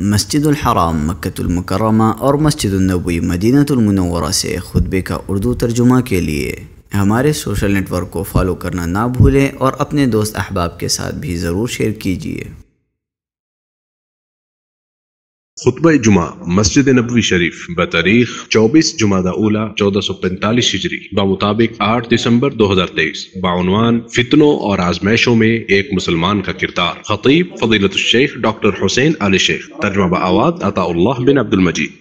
मस्जिदुलहराम मक्कतुलमुकर्रमा और मस्जिदनबी मदीनातलमनवरा से खुतबे का उर्दू तर्जुमा के लिए हमारे सोशल नेटवर्क को फॉलो करना ना भूलें और अपने दोस्त अहबाब के साथ भी ज़रूर शेयर कीजिए। खुतबा जुमा मस्जिद नबवी शरीफ बतारीख 24 जुमादा अल-ऊला 1445 हिजरी बामुताबिक 8 दिसंबर 2023 बाउनवान फितनों और आजमाइशों में एक मुसलमान का किरदार खतीब फजीलत शेख डॉक्टर हुसैन अली शेख तर्जुमा आवाद अता उल्लाह बिन अब्दुल मजीद।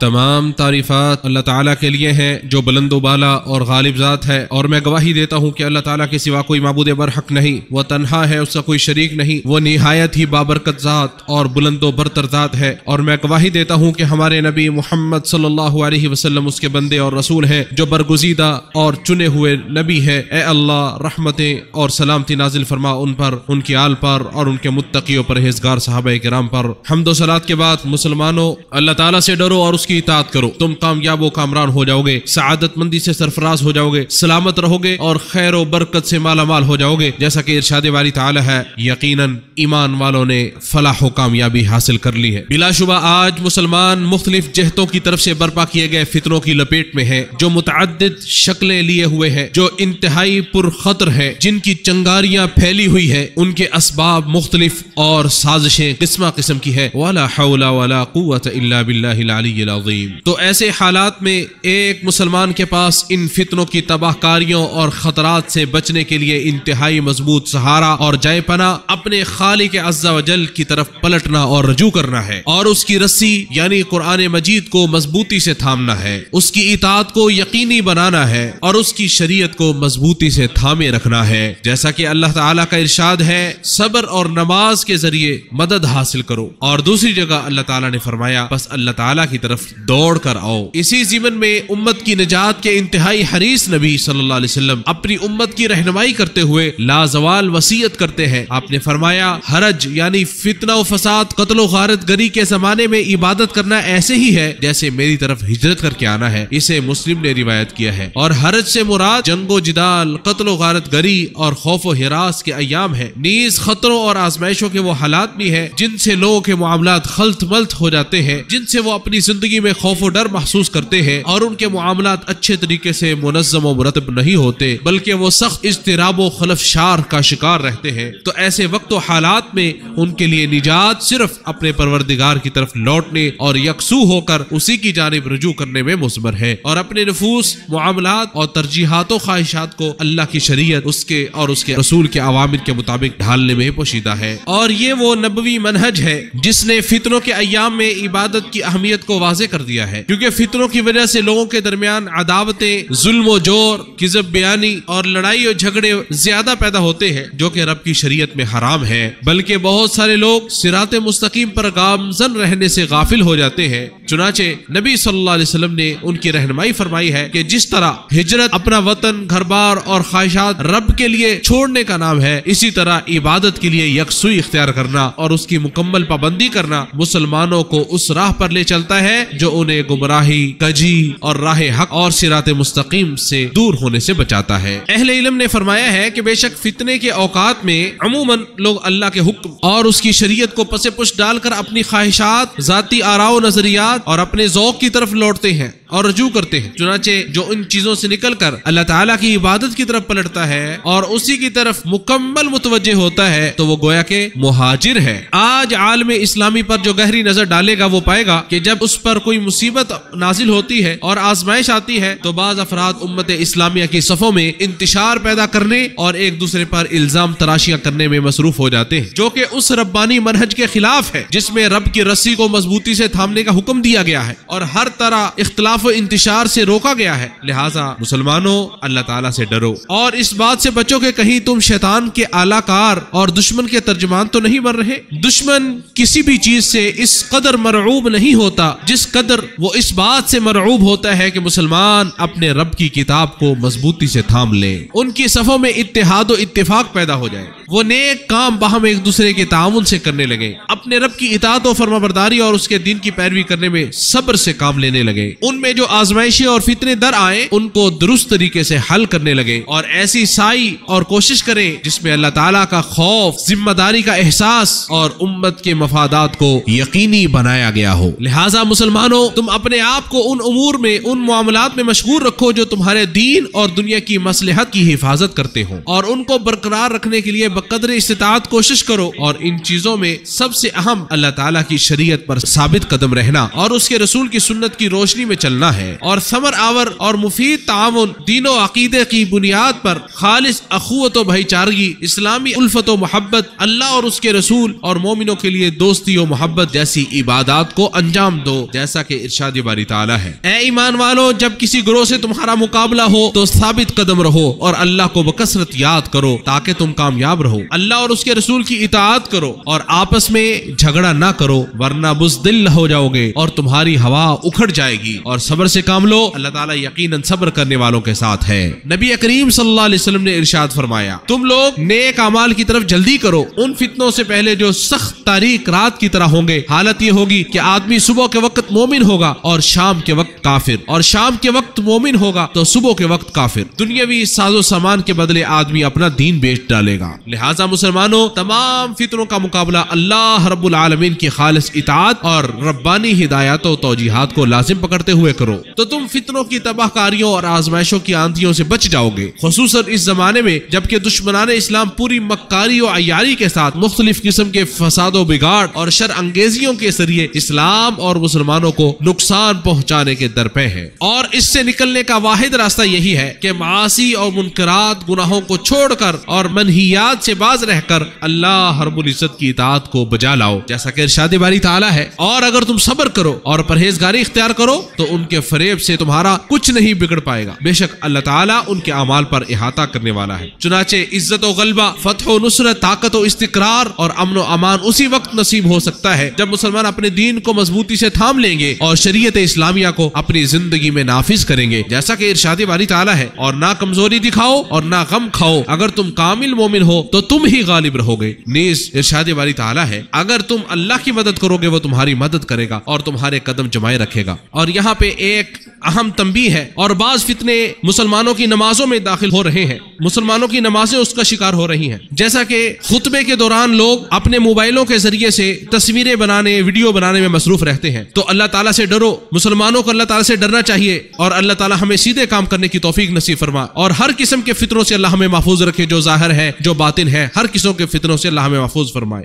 तमाम तारीफ़ात अल्लाह ताला के लिए हैं जो बुलंदो बाला और गालिब ज़ात है, और मैं गवाही देता हूँ कि अल्लाह ताला के सिवा कोई माबूदे बरहक नहीं, वह तन्हा है, उसका कोई शरीक नहीं, वह निहायत ही बाबरकत ज़ात और बुलंदो बरतर ज़ात है। और मैं गवाही देता हूँ कि हमारे नबी मोहम्मद सल्लल्लाहु अलैहि वसल्लम उसके बंदे और रसूल हैं जो बरगुजीदा और चुने हुए नबी है। ए अल्लाह, रहमतें और सलामती नाजिल फरमा उन पर, उनकी आल पर और उनके मुत्तक़ी परहेज़गार सहाबाए किराम पर। हम्दो सलात के बाद मुसलमानों, अल्लाह ताला से डरो और उसकी इताअत करो, तुम कामयाब व कामरान हो जाओगे, सआदतमंदी से सरफराज हो जाओगे, सलामत रहोगे और खैर व बरकत से मालामाल हो जाओगे, जैसा कि इरशाद वाली ताला है, यकीनन ईमान वालों ने फलाह व कामयाबी हासिल कर ली है। बिलाशुबा आज मुसलमान मुख्तलिफ जहतों की तरफ से बर्पा किए गए फितनों की लपेट में है, जो मुतअद्दिद शक्लें लिए हुए है, जो इंतहाई पुरखतर है, जिनकी चंगारियां फैली हुई है, उनके असबाब मुख्तलिफ और साजिशें किस्मा किस्म की है। वला हौला वला कुव्वत इल्ला बिल्लाहिल अलिय्यिल अज़ीम। तो ऐसे हालात में एक मुसलमान के पास इन फितनों की तबाहकारियों और खतरात से बचने के लिए इंतहाई मजबूत सहारा और जायपना अपने खालिक अज़्ज़ा वजल की तरफ पलटना और रजू करना है, और उसकी रस्सी यानी कुरान मजीद को मजबूती से थामना है, उसकी इताअत को यकीनी बनाना है और उसकी शरीयत को मजबूती से थामे रखना है, जैसा कि अल्लाह ताला का इरशाद है, सब्र और नमाज के जरिए मदद हासिल करो। और दूसरी जगह अल्लाह ताला ने फरमाया, बस अल्लाह ताला की तरफ दौड़ कर आओ। इसी जीवन में उम्मत की निजात के इंतहाई हरीस नबी सल्लल्लाहु अलैहि वसल्लम अपनी उम्मत की रहनुमाई करते हुए लाजवाल वसीयत करते हैं। आपने फरमाया, हरज यानी फितना व फसाद, कत्ल व गारतगरी के जमाने में इबादत करना ऐसे ही है जैसे मेरी तरफ हिजरत करके आना है। इसे मुस्लिम ने रिवायत किया है। और हरज से मुराद जंगो जिदाल, कत्ल व गारतगरी और खौफ व हिरास के अयाम है। नीज खतरों और आजमाइशों के वो हालात भी है जिनसे लोगों के मुआमलात खल्त मल्त हो जाते हैं, जिनसे वो अपनी जिंदगी में खौफ और डर महसूस करते हैं और उनके मुआमलात अच्छे तरीके से मुनज़्ज़म और मुरतब नहीं होते, बल्कि वो सख्त इज्तिराब व खलफशार का शिकार रहते हैं। तो ऐसे वक्त हालात में उनके लिए निजात सिर्फ अपने परवरदिगार की तरफ लौटने और यकसू होकर उसी की जानिब रुजू करने में मुज़मर है, और अपने नफूस, मुआमलात और तरजीहात व ख्वाहिशात को अल्लाह की शरीयत, उसके और उसके रसूल के अवामिर के मुताबिक ढालने में पोशीदा है। और ये वो नबवी मनहज है जिसने फितनों के अयाम में इबादत की अहमियत को वाज़े कर दिया है, क्योंकि फितनों की वजह से लोगों के दरमियान अदावतें, जुल्म जोर, किज़ब बयानी और लड़ाई और झगड़े ज्यादा पैदा होते हैं, जो कि रब की शरीयत में हराम है। बल्कि बहुत सारे लोग सिराते मुस्तकीम पर गामजन रहने से गाफिल हो जाते हैं। चुनाचे नबी सल्लल्लाहु अलैहि वसल्लम ने उनकी रहनुमाई फरमाई है कि जिस तरह हिजरत अपना वतन, घर बार और ख्वाहिशात रब के लिए छोड़ने का नाम है, इसी तरह इबादत के लिए यकसुई इख्तियार करना और उसकी मुकम्मल पाबंदी करना मुसलमानों को उस राह पर ले चलता है जो उन्हें गुमराही, कजी और राह हक और सिराते मुस्तकीम से दूर होने से बचाता है। अहले इल्म ने फरमाया है कि बेशक फितने के औकात में अमूमन लोग अल्लाह के हुक्म और उसकी शरीयत को पसे पुश डालकर अपनी ख्वाहिशात, जाती आरा व नजरियात और अपने ज़ौक़ की तरफ लौटते हैं और रजू करते हैं। चुनाचे जो इन चीजों से निकलकर अल्लाह ताला की इबादत की तरफ पलटता है और उसी की तरफ मुकम्मल मुतवज्जे होता है, तो वो गोया के मुहाजिर है। आज आलम इस्लामी पर जो गहरी नजर डालेगा वो पाएगा कि जब उस पर कोई मुसीबत नाजिल होती है और आजमाइश आती है तो बाज अफराद उम्मत इस्लामिया की सफों में इंतशार पैदा करने और एक दूसरे पर इल्जाम तराशियां करने में मसरूफ हो जाते हैं, जो कि उस रब्बानी मनहज के खिलाफ है जिसमें रब की रस्सी को मजबूती से थामने का हुक्म दिया गया है और हर तरह इख्तिलाफ इंतशार से रोका गया है। लिहाजा मुसलमानों, अल्लाह ताला से डरो और इस बात से बचो कि कहीं तुम शैतान के आलाकार और दुश्मन के तर्जमान तो नहीं बन रहे। दुश्मन किसी भी चीज से इस कदर मरऊब नहीं होता जिस कदर वो इस बात से मरऊब होता है कि मुसलमान अपने रब की किताब को मजबूती से थाम ले, उनकी सफों में इत्तेहाद और इत्तेफाक पैदा हो जाए, वो नेक काम बाहम एक दूसरे के ताउन से करने लगे, अपने रब की इताअत और फरमाबरदारी और उसके दिन की पैरवी करने में सब्र से काम लेने लगे, उनमें में जो आजमाइशें और फितने दर आए उनको दुरुस्त तरीके से हल करने लगे और ऐसी साई और कोशिश करें जिसमें अल्लाह ताला का खौफ, जिम्मेदारी का एहसास और उम्मत के मफादात को यकीनी बनाया गया हो। लिहाजा मुसलमानों, तुम अपने आप को उन उमूर में, उन मामलात में मशगूल रखो जो तुम्हारे दीन और दुनिया की मसलहत की हिफाजत करते हो और उनको बरकरार रखने के लिए बकदर इस्तिताअत कोशिश करो और इन चीजों में सबसे अहम अल्लाह ताला की शरीयत पर साबित कदम रहना और उसके रसूल की सुन्नत की रोशनी में चलना है और समर आवर और मुफीद ताउन दीनो अकीदे की बुनियाद पर खालिस अखुवत व भाईचारगी, इस्लामी उल्फत व मोहब्बत, अल्लाह और उसके रसूल और मोमिनों के लिए दोस्ती और मोहब्बत जैसी इबादात को अंजाम दो, जैसा कि इरशाद बारी ताला है। ए ईमान वालों, जब किसी ग्रोह से तुम्हारा मुकाबला हो तो साबित कदम रहो और अल्लाह को बकसरत याद करो ताकि तुम कामयाब रहो। अल्लाह और उसके रसूल की इताअत करो और आपस में झगड़ा ना करो वरना बुज़दिल हो जाओगे और तुम्हारी हवा उखड़ जाएगी और सब्र से काम लो, अल्लाह ताला यकीनन सब्र करने वालों के साथ है। नबी करीम सल्लल्लाहु अलैहि वसल्लम ने इरशाद फरमाया, तुम लोग नेक अमाल की तरफ जल्दी करो उन फितनों से पहले जो सख्त तारीख रात की तरह होंगे। हालत ये होगी कि आदमी सुबह के वक्त मोमिन होगा और शाम के वक्त काफिर और शाम के वक्त मोमिन होगा तो सुबह के वक्त काफिर। दुनियावी साजो सामान के बदले आदमी अपना दीन बेच डालेगा। लिहाजा मुसलमानों, तमाम फितनों का मुकाबला अल्लाह रब्बुल आलमीन की खालिस इताअत और रब्बानी हिदायत और तौजीहात को लाजिम पकड़ते हुए करो तो तुम फितनों की तबाहकारियों और आजमाइशों की आंधियों से बच जाओगे, खुसूसन इस जमाने में जबकि दुश्मनाने इस्लाम पूरी मक्कारी और अयारी के साथ मुख्तलिफ किस्म के फसादो बिगाड़ और शर अंगेजियों के जरिए इस्लाम और मुसलमानों को नुकसान पहुँचाने के दर पे है और इससे निकलने का वाहिद रास्ता यही है कि मासी और मुनकरात गुनाहों को छोड़कर और मनहियात से बाज रहकर अल्लाह रब्बुल इज्जत की इताअत को बजा लाओ, जैसा कि इरशाद बारी ताला है। और अगर तुम सब्र करो और परहेजगारी इख्तियार करो तो उनके फरेब से तुम्हारा कुछ नहीं बिगड़ पाएगा, बेशक अल्लाह ताला उनके अमाल पर इहाता करने वाला है। चुनाचे इज्जत और गलबा, फतह और नुसरत, ताकत और इस्तिकरार और अमन और अमान उसी वक्त नसीब हो सकता है जब मुसलमान अपने दीन को मजबूती से थाम लेंगे और शरीयत इस्लामिया को अपनी जिंदगी में नाफिज करेंगे, जैसा कि इरशाद बारी ताला है, और ना कमजोरी दिखाओ और ना गम खाओ, अगर तुम कामिल मोमिन हो तो तुम ही गालिब रहोगे। नीस इरशाद बारी ताला है, अगर तुम अल्लाह की मदद करोगे वो तुम्हारी मदद करेगा और तुम्हारे कदम जमाए रखेगा। और यहाँ पे एक अहम तंबीह है, और बाज फितने मुसलमानों की नमाजों में दाखिल हो रहे हैं, मुसलमानों की नमाजें उसका शिकार हो रही हैं, जैसा कि खुतबे के दौरान लोग अपने मोबाइलों के जरिए से तस्वीरें बनाने, वीडियो बनाने में मसरूफ रहते हैं। तो अल्लाह ताला से डरो, मुसलमानों को अल्लाह ताला से डरना चाहिए और अल्लाह ताला हमें सीधे काम करने की तौफीक नसीब फरमा और हर किस्म के फितनों से अल्लाह हमें महफूज रखे, जो जाहिर है जो बातिन है, हर किस्म के फितनों से अल्लाह हमें महफूज फरमाए।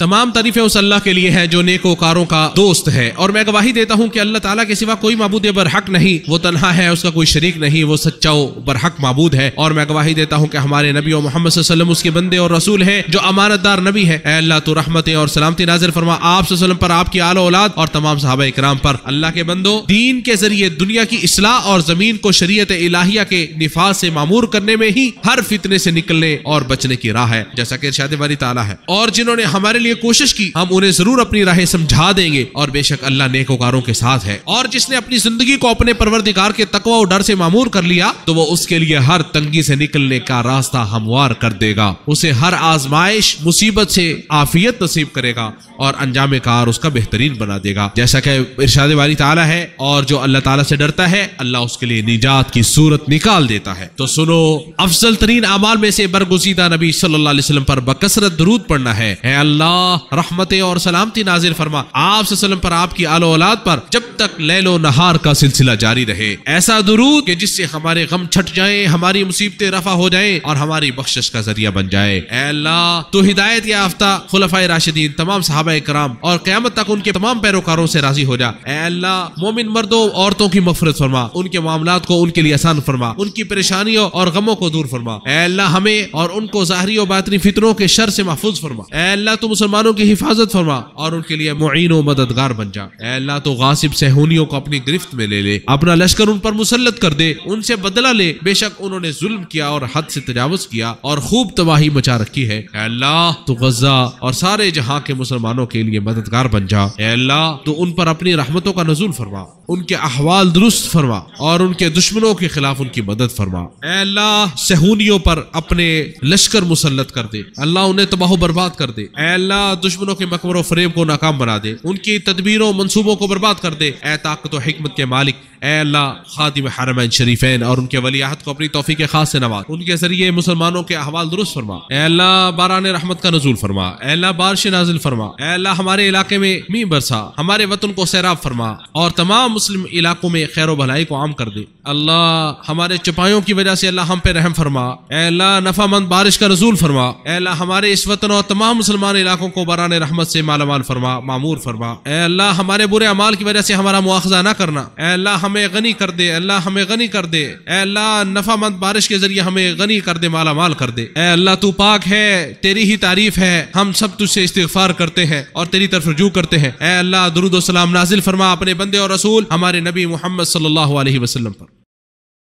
तमाम तारीफें उस अल्लाह के लिए हैं जो नेकोकारों का दोस्त है और मैं गवाही देता हूँ कि अल्लाह ताला के सिवा कोई माबूद बरहक नहीं, वो तन्हा है, उसका कोई शरीक नहीं, वो सच्चा बरहक माबूद है। और मैं गवाही देता हूँ कि हमारे नबी और मोहम्मद सल्लल्लाहु अलैहि वसल्लम उसके बंदे और रसूल हैं जो अमानतदार नबी है। अल्लाह तो रहमतें और सलामती नाज़िल फरमा आप सल्लल्लाहु अलैहि वसल्लम पर, आपकी आल औलाद और तमाम सहाबा इकराम पर। अल्लाह के बंदो, दीन के जरिए दुनिया की इस्लाह और जमीन को शरीयत इलाहिया के निफाज से मामूर करने में ही हर फितने से निकलने और बचने की राह है, जैसा कि इरशाद बारी ताला है। और जिन्होंने हमारे कोशिश की हम उन्हें जरूर अपनी राहें समझा देंगे और बेशक अल्लाह नेकोकारों के साथ है। और जिसने अपनी जिंदगी को अपने परवरदिगार के तकवा और डर से मामूर कर लिया तो वो उसके लिए हर तंगी से निकलने का रास्ता हमवार कर देगा, उसे हर आजमाइश, मुसीबत से आफियत नसीब करेगा और अंजाम कार उसका बेहतरीन बना देगा, जैसा कि इरशाद बारी ताला है। और जो अल्लाह ताला से डरता है अल्लाह उसके लिए निजात की सूरत निकाल देता है। तो सुनो, अफजल तरीन अमाल में से बरगुज़ीदा नबी सल्लल्लाहु अलैहि वसल्लम पर बकसरत दुरूद पढ़ना है। अल्लाह रहमतें और सलामती नाज़िल फरमा आप सल्लम पर, आपकी आल औलाद पर, जब तक लैलो नहार का सिलसिला जारी रहे। ऐसा दुरूद कि जिससे हमारे गम छट जाएं, हमारी मुसीबतें रफा हो जाएं और हमारी बख्शिश का जरिया बन जाए। अल्लाह तो हिदायत याफ्ता खुलफाए राशिदीन, तमाम सहाबाए कराम और क़यामत तक उनके तमाम पैरोकारों से राजी हो जा। अल्लाह मोमिन मर्दों औरतों की मग़फ़िरत फरमा, उनके मामलात को उनके लिए आसान फरमा, उनकी परेशानियों और गमों को दूर फरमा। अल्लाह हमें और उनको ज़ाहिरी और बातिनी फितनों के शर से महफूज फरमा। अल्लाह तो मुसलमानों की हिफाजत फरमा और उनके लिए मुईन व मददगार बन जा। अल्लाह तो गासिब से सहूनियों को अपनी गिरफ्त में ले ले, अपना लश्कर उन पर मुसल्लत कर दे, उनसे बदला ले। बेशक उन्होंने जुल्म किया और हद से तजावुज किया और खूब तबाही मचा रखी है। ऐ अल्लाह, तू गजा और सारे जहाँ के मुसलमानों के लिए मददगार बन जा। ऐ अल्लाह, तू उन पर अपनी रहमतों का नज़ूल फरमा, उनके अहवाल दुरुस्त फरमा और उनके दुश्मनों के खिलाफ उनकी मदद फरमा। ऐ अल्लाह, सहूनियों पर अपने लश्कर मुसल्लत कर दे, अल्लाह उन्हें तबाह बर्बाद कर दे। ऐ अल्लाह, दुश्मनों के मकबरों फरेब को नाकाम बना दे, उनकी तदबीरों मनसूबों को बर्बाद कर दे। ऐ ताकत और हिकमत के मालिक, ऐ अल्लाह, खादिम हरमैन शरीफैन और उनके वलीअहद को अपनी तौफीक खास से नवाज, उनके जरिए मुसलमानों के अहवाल दुरुस्त फरमा। ऐ अल्लाह, बारान रहमत का नज़ूल फरमा। ऐ अल्लाह, बारिश नाजिल फरमा। ऐ अल्लाह, हमारे इलाके में मी बरसा, हमारे वतन को सैराब फरमा और तमाम मुस्लिम इलाकों में खैर भलाई को आम कर दे। अल्लाह, हमारे चपाइयों की वजह से अल्लाह हम पे रहम फरमा। ऐ अल्लाह, नफामंद बारिश का नजूल फरमा। ऐ अल्लाह, हमारे इस वतन और तमाम मुसलमान इलाकों को बारान रहमत से मालामाल फरमा, मामूर फरमा। ऐ अल्लाह, हमारे बुरे अमाल की वजह से हमारा मुआखजा ना करना। ऐ अल्लाह, हमें गनी कर दे। अल्लाह, हमें गनी कर दे। ऐ अल्लाह, नफामंद बारिश के जरिए हमें गनी कर दे, मालामाल कर दे। ऐ अल्लाह, तू पाक है, तेरी ही तारीफ है, हम सब तुझसे इस्तिगफार करते हैं और तेरी तरफ रुजू करते हैं। ऐ अल्लाह, दुरूद और सलाम नाजिल फरमा अपने बंदे और रसूल हमारे नबी मोहम्मद सल्लल्लाहु अलैहि वसल्लम पर।